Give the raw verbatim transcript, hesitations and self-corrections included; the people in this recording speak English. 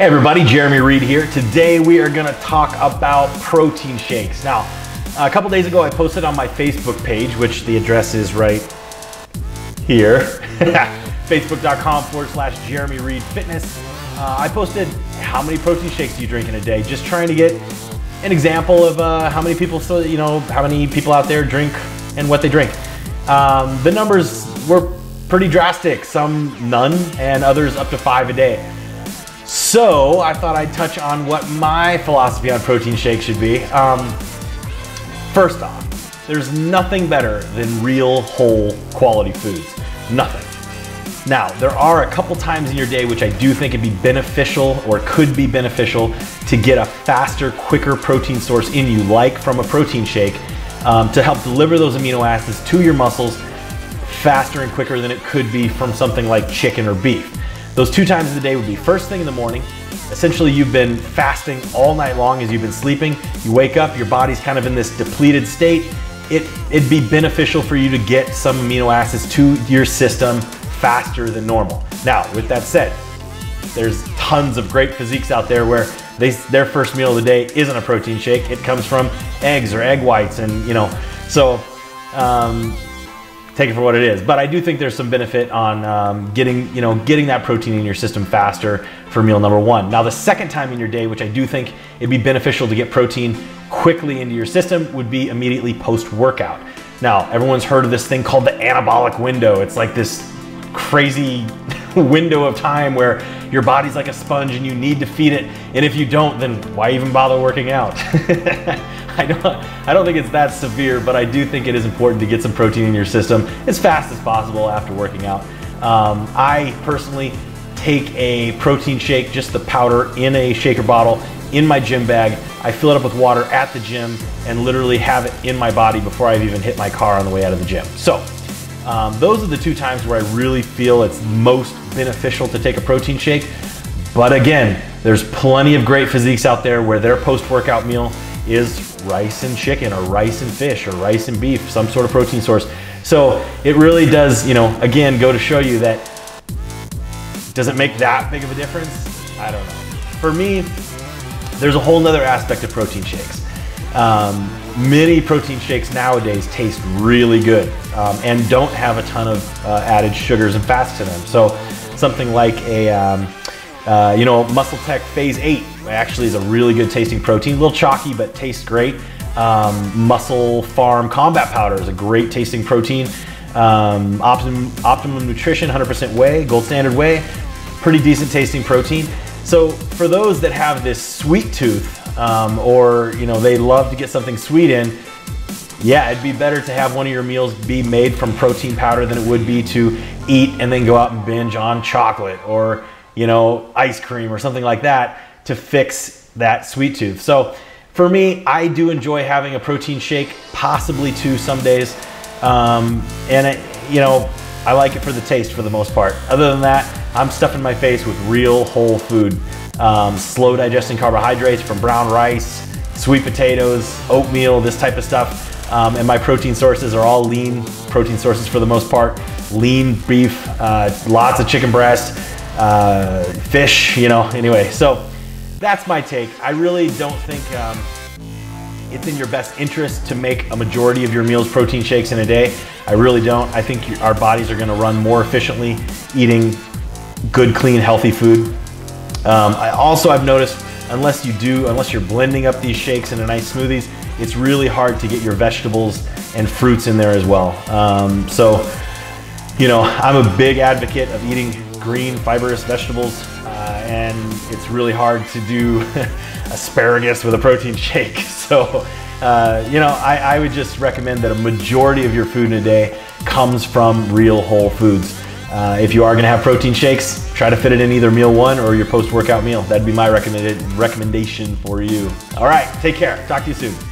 Hey everybody, Jeremy Reid here. Today we are gonna talk about protein shakes. Now, a couple days ago I posted on my Facebook page, which the address is right here, facebook.com forward slash JeremyReidFitness. Uh, I posted how many protein shakes do you drink in a day? Just trying to get an example of uh, how many people still, you know, how many people out there drink and what they drink. Um, the numbers were pretty drastic, some none and others up to five a day. So I thought I'd touch on what my philosophy on protein shakes should be. Um, first off, there's nothing better than real whole quality foods, nothing. Now, there are a couple times in your day which I do think it'd be beneficial or could be beneficial to get a faster, quicker protein source in you, like from a protein shake, um, to help deliver those amino acids to your muscles faster and quicker than it could be from something like chicken or beef. Those two times of the day would be first thing in the morning. Essentially, you've been fasting all night long as you've been sleeping. You wake up, your body's kind of in this depleted state. It, it'd be beneficial for you to get some amino acids to your system faster than normal. Now, with that said, there's tons of great physiques out there where they, their first meal of the day isn't a protein shake. It comes from eggs or egg whites, and you know, so, um, take it for what it is. But I do think there's some benefit on um, getting, you know, getting that protein in your system faster for meal number one. Now, the second time in your day, which I do think it'd be beneficial to get protein quickly into your system, would be immediately post-workout. Now, everyone's heard of this thing called the anabolic window. It's like this crazy window of time where your body's like a sponge and you need to feed it. And if you don't, then why even bother working out? I don't, I don't think it's that severe, but I do think it is important to get some protein in your system as fast as possible after working out. Um, I personally take a protein shake, just the powder in a shaker bottle, in my gym bag. I fill it up with water at the gym and literally have it in my body before I've even hit my car on the way out of the gym. So um, those are the two times where I really feel it's most beneficial to take a protein shake. But again, there's plenty of great physiques out there where their post-workout meal is rice and chicken or rice and fish or rice and beef, some sort of protein source. So it really does, you know, again, go to show you that, does it make that big of a difference? I don't know. For me, there's a whole nother aspect of protein shakes. Um, many protein shakes nowadays taste really good um, and don't have a ton of uh, added sugars and fats to them. So something like a, um, Uh, you know, MuscleTech Phase eight actually is a really good tasting protein. A little chalky, but tastes great. Um, Muscle Farm Combat Powder is a great tasting protein. Um, Optimum, Optimum Nutrition, one hundred percent whey, gold standard whey, pretty decent tasting protein. So for those that have this sweet tooth, um, or you know, they love to get something sweet in, yeah, it'd be better to have one of your meals be made from protein powder than it would be to eat and then go out and binge on chocolate or, you know, ice cream or something like that to fix that sweet tooth. So for me, I do enjoy having a protein shake, possibly two some days. Um, and it, you know, I like it for the taste for the most part. Other than that, I'm stuffing my face with real whole food. Um, slow digesting carbohydrates from brown rice, sweet potatoes, oatmeal, this type of stuff. Um, and my protein sources are all lean protein sources for the most part. Lean beef, uh, lots of chicken breast, uh, fish, you know, anyway. So that's my take. I really don't think um, it's in your best interest to make a majority of your meals protein shakes in a day. I really don't. I think your, our bodies are gonna run more efficiently eating good, clean, healthy food. Um, I also, I've noticed, unless you do, unless you're blending up these shakes into nice smoothies, it's really hard to get your vegetables and fruits in there as well. Um, so, you know, I'm a big advocate of eating green fibrous vegetables, uh, and it's really hard to do asparagus with a protein shake. So, uh, you know, I, I would just recommend that a majority of your food in a day comes from real whole foods. Uh, if you are gonna have protein shakes, try to fit it in either meal one or your post-workout meal. That'd be my recommended recommendation for you. All right, take care, talk to you soon.